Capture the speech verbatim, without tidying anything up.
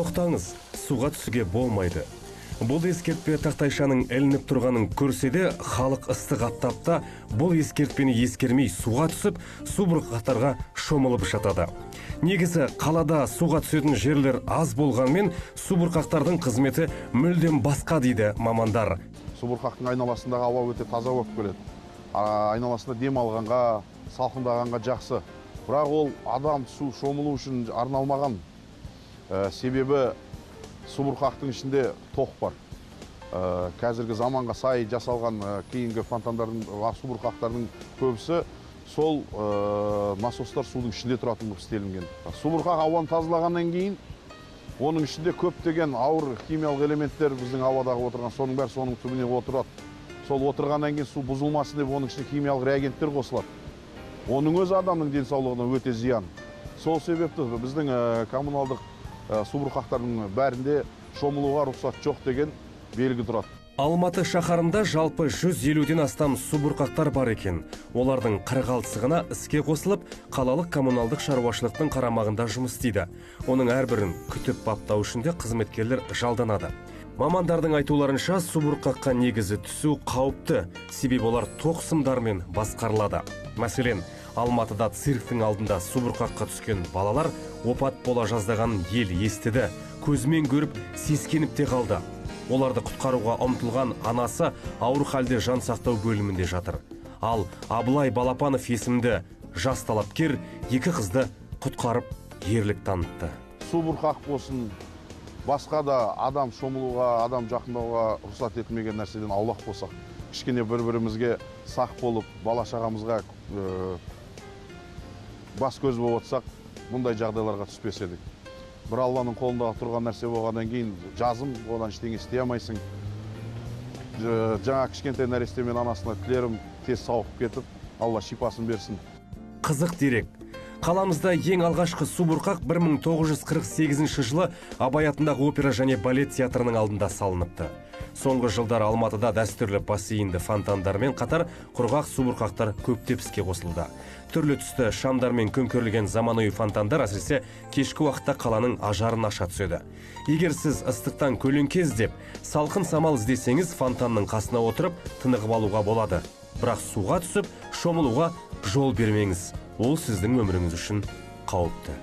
Тоқтаңыз, суға түсуге болмайды. Бұл ескертпе тақтайшаның әлініп тұрғанын көрседе, халық ыстық аптапта бұл ескертпені ескермей суға түсіп, су бұрқақтарға шомылып жатады. Негізі, қалада суға түсетін жерлер аз болғанмен, су бұрқақтардың қызметі мүлдем басқа дейді мамандар. Су бұрқақтың айналасындағы ауа өте таза болып келеді. Айналасында дем алғанға, салқындағанға жақсы. Бірақ ол адам су шомылу үшін арналмаған. Себебі су бұрқақтың ішінде тоқ бар. Қазіргі заманға сай жасалған кейінгі фонтандардың, су бұрқақтардың көбісі сол насостар судың ішінде тұратын болып істелінген. Су бұрқақ ауаны тазалағаннан кейін, оның ішінде көптеген ауыр химиялық элементтер біздің ауадағы отырған, соның бәрі соның түбіне отырады. Сол отырғаннан кейін су бұзылмасын деп оның ішіне химиялық реагенттер қосылады. Оның өз адамның денсаулығына өте зиян. Сол себепті біздің коммуналдық су бұрқақтардың бәрінде шомылуға рұқсат жоқ деген белгі тұрады. Алматы шаһарында жалпы жүз елуден астам су бұрқақтар бар екен. Олардың қырық алтысына іске қосылып, қалалық коммуналдық шаруашылықтың қарамағында жұмыс істейді. Оның әрбірін күтіп баптау үшін де қызметкерлер жалданады. Мамандардың айтуларынша, су бұрқаққа негізі түсу қауіпті, себебі олар тоқсымдармен басқарылады. Мәселен, Алматыда цирктің алдында су бұрқаққа түскен балалар опат бола жаздаған ел естеді, көзмен көріп, сескеніп те қалды. Оларды құтқаруға ұмтылған анасы ауыр халде жан сақтау бөлімінде жатыр. Ал Абылай Балапанов есімді жас талапкер екі қызды құтқарып ерлік танытты. Су бұрқақ болсын, басқа да адам шомылуға, адам жақындауға рұқсат етмеген нәрседен аулақ болсақ, кішкене бір-бірімізге сақ болып, бала-шағамызға бас көз болып отсақ, мұндай жағдайларға түспес едік. Бір Алланың қолындағы тұрған нәрсе болғаннан кейін жазым, одан іштеңе істей алмайсың. Жаңа кішкентай нәрестемен анасына тілерім тез сауығып кетіп, Алла шипасын берсін. Қызық дерек. Қаламызда ең алғашқы су бұрқақ бір мың тоғыз жүз қырық сегізінші жылы Абай атындағы опера және балет театрының алдында салыныпты. Соңғы жылдар Алматыда дәстүрлі бассейнді фонтандармен қатар құрғақ су бұрқақтар көптеп іске қосылды. Түрлі түсті шамдармен көмкерілген заманауи фонтандар әсіресе кешкі уақытта қаланың ажарын аша түседі. Егер сіз ыстықтан көлеңкез деп, салқын самал іздесеңіз, фонтанның қасына отырып тынығып алуға болады. Бірақ суға түсіп шомылуға жол бермеңіз. Ол сіздің өміріңіз үшін қауіпті.